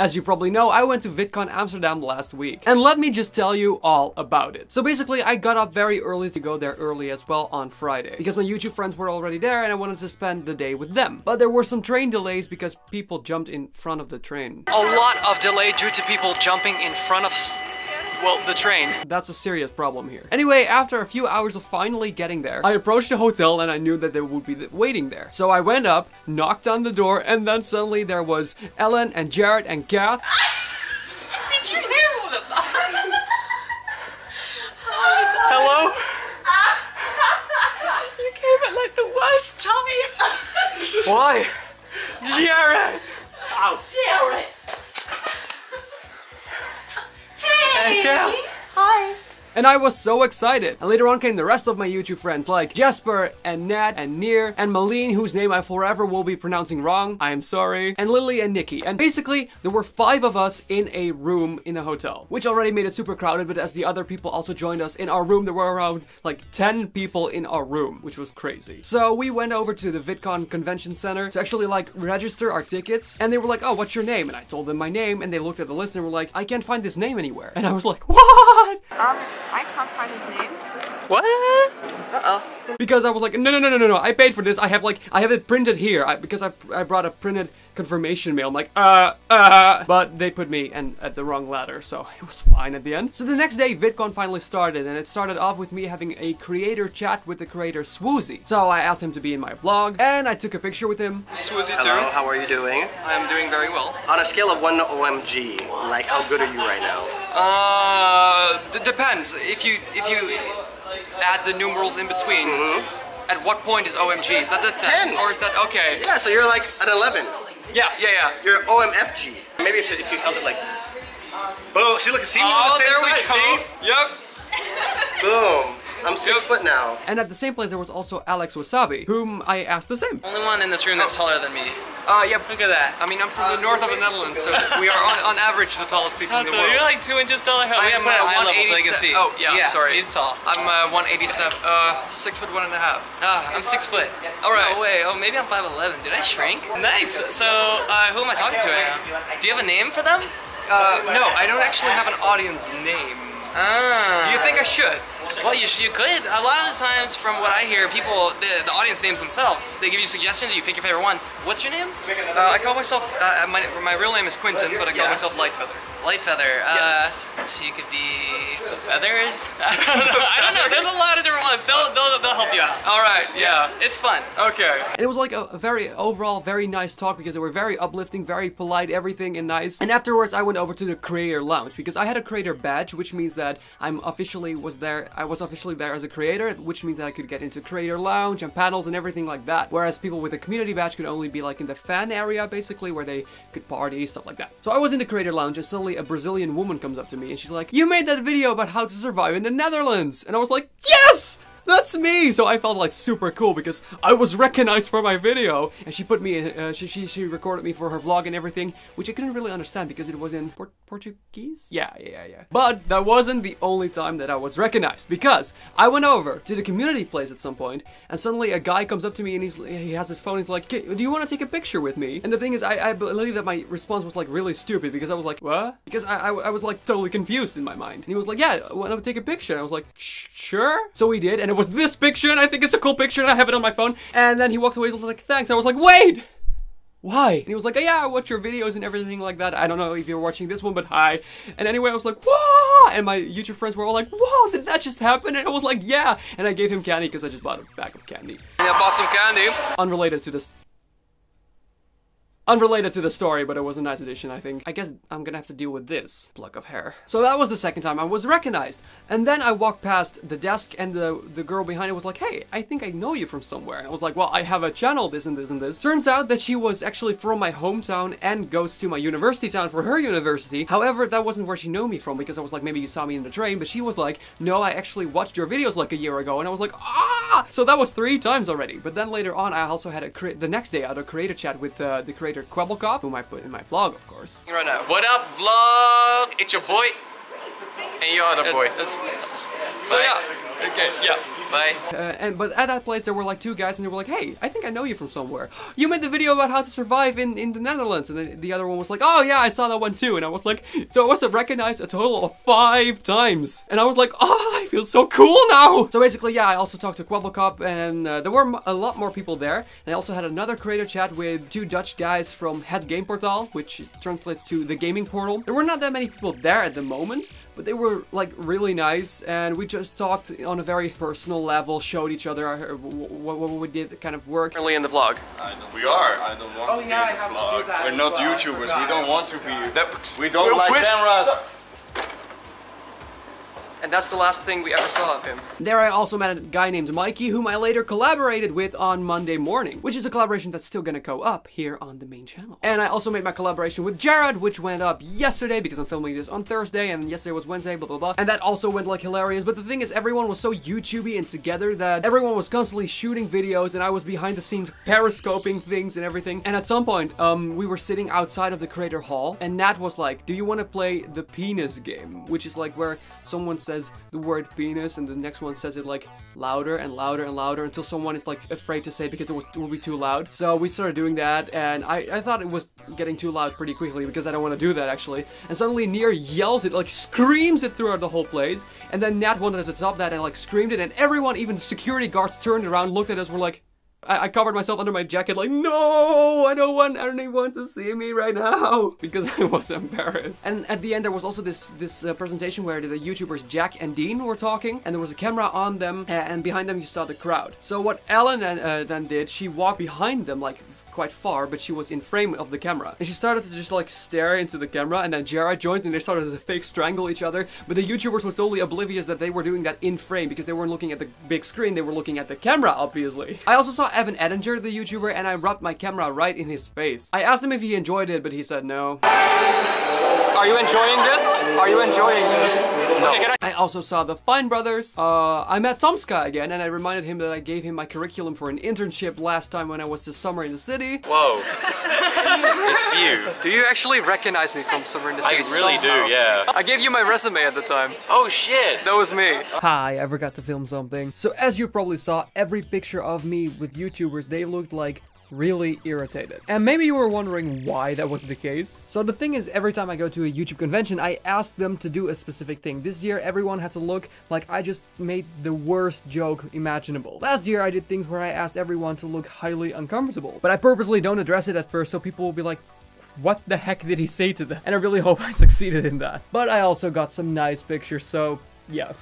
As you probably know, I went to VidCon Amsterdam last week, and let me just tell you all about it. So basically, I got up very early to go there early as well on Friday, because my YouTube friends were already there and I wanted to spend the day with them. But there were some train delays because people jumped in front of the train. A lot of delay due to people jumping in front of the train. That's a serious problem here. Anyway, after a few hours of finally getting there, I approached the hotel and I knew that they would be waiting there. So I went up, knocked on the door, and then suddenly there was Ellen and Jared and Kath. Did you hear all of that? Hello? You came at like the worst time. Why? Jared! Oh, Jared! Yeah. Hi. And I was so excited. And later on came the rest of my YouTube friends like Jasper and Nat and Nir and Malene, whose name I forever will be pronouncing wrong. I am sorry. And Lily and Nikki. And basically there were 5 of us in a room in a hotel, which already made it super crowded, but as the other people also joined us in our room, there were around like 10 people in our room, which was crazy. So we went over to the VidCon convention center to actually like register our tickets, and they were like, oh, what's your name? And I told them my name, and they looked at the list and were like, I can't find this name anywhere. And I was like, what? I can't find his name. What? Uh-oh. Because I was like, no, I paid for this. I have it printed here. Because I brought a printed confirmation mail. I'm like, But they put me at the wrong ladder, so it was fine at the end. So the next day, VidCon finally started, and it started off with me having a creator chat with the creator Swoozie. So I asked him to be in my vlog, and I took a picture with him. Swoozie, hello, how are you doing? I am doing very well. On a scale of 1 to OMG, like, how good are you right now? Depends. If you add the numerals in between, at what point is OMG? Is that a 10? 10? Or is that, okay. Yeah, so you're like at 11. Yeah. You're OMFG. Maybe if you held it like, boom. See, look, see, oh, there we go. See? Yep. Boom. I'm 6 foot now. And at the same place, there was also Alex Wasabi, whom I asked the same. Only one in this room that's taller than me. Yep, look at that. I mean, I'm from the north of the Netherlands, so we are on average the tallest people in the world. You're like 2 inches taller. I am at eye level, so you can see. Oh, yeah, sorry. He's tall. I'm 187, 6'1½". I'm 6 foot. All right. Oh, wait, maybe I'm 5'11". Did I shrink? Nice. So, who am I talking to right now? Do you have a name for them? No, I don't actually have an audience name. Do you think I should? Well, you could. A lot of the times, from what I hear, people, the audience names themselves. They give you suggestions, you pick your favorite one. What's your name? I call myself, my real name is Quentin, but I call myself Lightfeather. Lightfeather. Yes. So you could be the Feathers? I don't know. There's a lot of different ones. They'll help you out. All right. Yeah. It's fun. Okay. And it was like a very, overall, very nice talk, because they were very uplifting, very polite, everything and nice. And afterwards, I went over to the creator lounge, because I had a creator badge, which means that I was officially there as a creator, which means that I could get into creator lounge and panels and everything like that, whereas people with a community badge could only be like in the fan area, basically, where they could party, stuff like that. So I was in the creator lounge, and suddenly a Brazilian woman comes up to me and she's like, you made that video about how to survive in the Netherlands! And I was like, yes! That's me! So I felt like super cool because I was recognized for my video, and she put me in, she recorded me for her vlog and everything, which I couldn't really understand because it was in Portuguese? Yeah. But that wasn't the only time that I was recognized, because I went over to the community place at some point, and suddenly a guy comes up to me and he has his phone, he's like, do you want to take a picture with me? And the thing is, I believe that my response was like really stupid, because I was like, what? Because I was like totally confused in my mind. And he was like, yeah, I want to take a picture. And I was like, sure? So we did, and it was this picture, and I think it's a cool picture, and I have it on my phone. And then he walked away, he was like, thanks. I was like, wait! Why? And he was like, oh, yeah, I watch your videos and everything like that. I don't know if you're watching this one, but hi. And anyway, I was like, whoa! And my YouTube friends were all like, whoa, did that just happen? And I was like, yeah. And I gave him candy, because I just bought a bag of candy. Yeah, I bought some candy. Unrelated to the story, but it was a nice addition, I think. I guess I'm gonna have to deal with this pluck of hair. So that was the second time I was recognized. And then I walked past the desk, and the girl behind it was like, hey, I think I know you from somewhere. And I was like, well, I have a channel, this and this and this. Turns out that she was actually from my hometown and goes to my university town for her university. However, that wasn't where she knew me from, because I was like, maybe you saw me in the train, but she was like, no, I actually watched your videos like a year ago. And I was like, ah! So that was 3 times already. But then later on, I also had the next day I had a creator chat with the creator Kwebbelkop, whom I put in my vlog, of course. Right now. What up, vlog? It's your boy, and your other boy. So yeah. Okay, yeah, bye. But at that place there were like two guys and they were like, hey, I think I know you from somewhere. You made the video about how to survive in the Netherlands. And then the other one was like, oh yeah, I saw that one too. And I was like, so I was recognized a total of 5 times. And I was like, oh, I feel so cool now. So basically, yeah, I also talked to Kwebbelkop and there were a lot more people there. And I also had another creator chat with 2 Dutch guys from Het Game Portal, which translates to the gaming portal. There were not that many people there at the moment, but they were like really nice. And we just talked on a very personal level, showed each other what we did, kind of work. Early in the vlog. We are. I don't want to be in the vlog. We're not YouTubers. We don't want to be. We don't like cameras. And that's the last thing we ever saw of him. There I also met a guy named Mikey, whom I later collaborated with on Monday Morning, which is a collaboration that's still gonna go up here on the main channel. And I also made my collaboration with Jared, which went up yesterday, because I'm filming this on Thursday, and yesterday was Wednesday, blah, blah, blah. And that also went like hilarious, but the thing is everyone was so YouTube-y and together that everyone was constantly shooting videos, and I was behind the scenes periscoping things and everything. And at some point, we were sitting outside of the Creator Hall, and Nat was like, do you wanna play the penis game? Which is like where someone says the word penis and the next one says it like louder and louder and louder until someone is like afraid to say it because it will be too loud. So we started doing that and I thought it was getting too loud pretty quickly because I don't want to do that actually. And suddenly Nier yells it, like screams it throughout the whole place, and then Nat wanted to stop that and like screamed it, and everyone, even the security guards, turned around, looked at us, were like, I covered myself under my jacket like, no, I don't want anyone to see me right now, because I was embarrassed. And at the end there was also this presentation where the YouTubers Jack and Dean were talking, and there was a camera on them, and behind them you saw the crowd. So what Ellen then did, she walked behind them like quite far, but she was in frame of the camera. And she started to just like stare into the camera, and then Jared joined and they started to fake strangle each other, but the YouTubers were totally oblivious that they were doing that in frame because they weren't looking at the big screen, they were looking at the camera, obviously. I also saw Evan Edinger, the YouTuber, and I rubbed my camera right in his face. I asked him if he enjoyed it, but he said no. Are you enjoying this? Are you enjoying this? No. Okay, I also saw the Fine Brothers. I met Tomska again, and I reminded him that I gave him my curriculum for an internship last time when I was to Summer in the City. Whoa. It's you. Do you actually recognize me from Summer in the City? I really do, yeah. I gave you my resume at the time. Oh shit. That was me. Hi, I forgot to film something. So as you probably saw, every picture of me with YouTubers, they looked like really irritated. And maybe you were wondering why that was the case. So the thing is, every time I go to a YouTube convention, I ask them to do a specific thing. This year, everyone had to look like I just made the worst joke imaginable. Last year, I did things where I asked everyone to look highly uncomfortable. But I purposely don't address it at first, so people will be like, what the heck did he say to them? And I really hope I succeeded in that. But I also got some nice pictures, so yeah.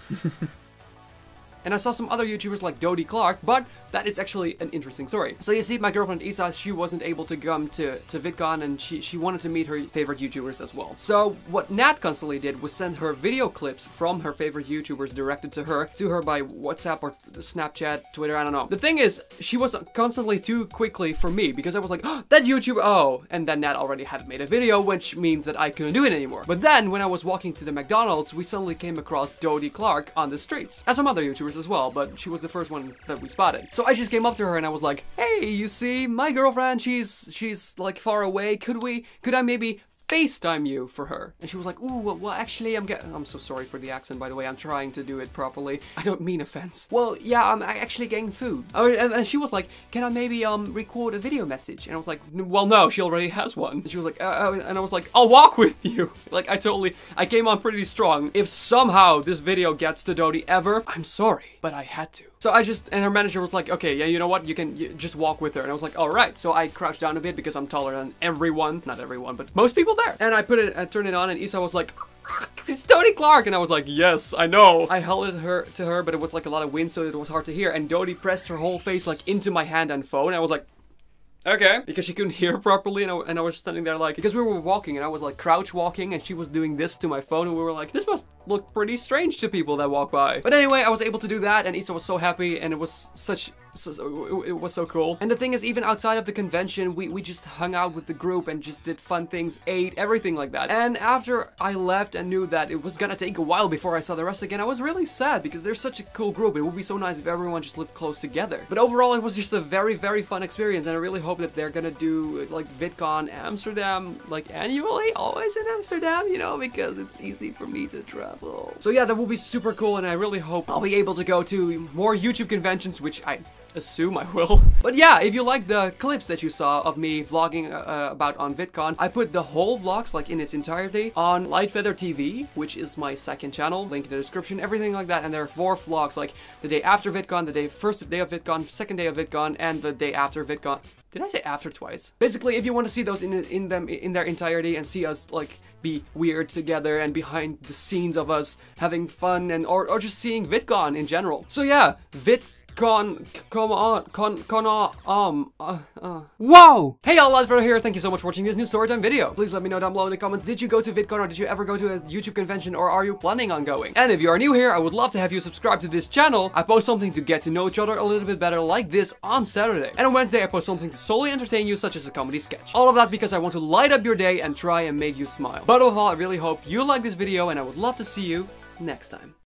And I saw some other YouTubers like Dodie Clark, but that is actually an interesting story. So you see, my girlfriend Issa, she wasn't able to come to VidCon, and she wanted to meet her favorite YouTubers as well. So what Nat constantly did was send her video clips from her favorite YouTubers directed to her by WhatsApp or Snapchat, Twitter, I don't know. The thing is, she was constantly too quickly for me, because I was like, oh, that YouTuber, oh. And then Nat already had made a video, which means that I couldn't do it anymore. But then when I was walking to the McDonald's, we suddenly came across Dodie Clark on the streets, and some other YouTubers as well, but she was the first one that we spotted. So I just came up to her and I was like, hey, you see, my girlfriend, she's like far away, could I maybe FaceTime you for her? And she was like, ooh, well actually, I'm so sorry for the accent, by the way, I'm trying to do it properly. I don't mean offense. Well, yeah, I'm actually getting food. And she was like, can I maybe record a video message? And I was like, well, no, she already has one. And she was like, and I was like, I'll walk with you. Like, I came on pretty strong. If somehow this video gets to Dodie ever, I'm sorry, but I had to. So and her manager was like, okay, yeah, you know what, you just walk with her. And I was like, all right. So I crouched down a bit because I'm taller than everyone, not everyone, but most people there. And I turned it on, and Issa was like, it's Dodie Clark! And I was like, yes, I know! I held her to her, but it was like a lot of wind, so it was hard to hear. And Dodie pressed her whole face like into my hand and phone. I was like, okay. Because she couldn't hear properly, and I was standing there like, because we were walking, and I was like crouch walking, and she was doing this to my phone, and we were like, this must look pretty strange to people that walk by. But anyway, I was able to do that, and Issa was so happy, and it was it was so cool. And the thing is, even outside of the convention, we just hung out with the group and just did fun things, ate, everything like that. And after I left and knew that it was gonna take a while before I saw the rest again, I was really sad because they're such a cool group. It would be so nice if everyone just lived close together. But overall, it was just a very, very fun experience, and I really hope that they're gonna do like VidCon Amsterdam like annually, always in Amsterdam, you know, because it's easy for me to travel. level. So yeah, that will be super cool, and I really hope I'll be able to go to more YouTube conventions, which I assume I will. But yeah, if you like the clips that you saw of me vlogging about on VidCon, I put the whole vlogs, like in its entirety, on Lightfeather TV, which is my second channel, link in the description, everything like that. And there are 4 vlogs, like the day after VidCon, the day first day of VidCon, second day of VidCon, and the day after VidCon. Did I say after twice? Basically, if you want to see those in their entirety and see us like be weird together and behind the scenes of us having fun and or just seeing VidCon in general. So yeah, Wow! Hey all, Lightfeather here, thank you so much for watching this new storytime video. Please let me know down below in the comments, did you go to VidCon or did you ever go to a YouTube convention, or are you planning on going? And if you are new here, I would love to have you subscribe to this channel. I post something to get to know each other a little bit better like this on Saturday. And on Wednesday I post something to solely entertain you, such as a comedy sketch. All of that because I want to light up your day and try and make you smile. But above all, I really hope you like this video and I would love to see you next time.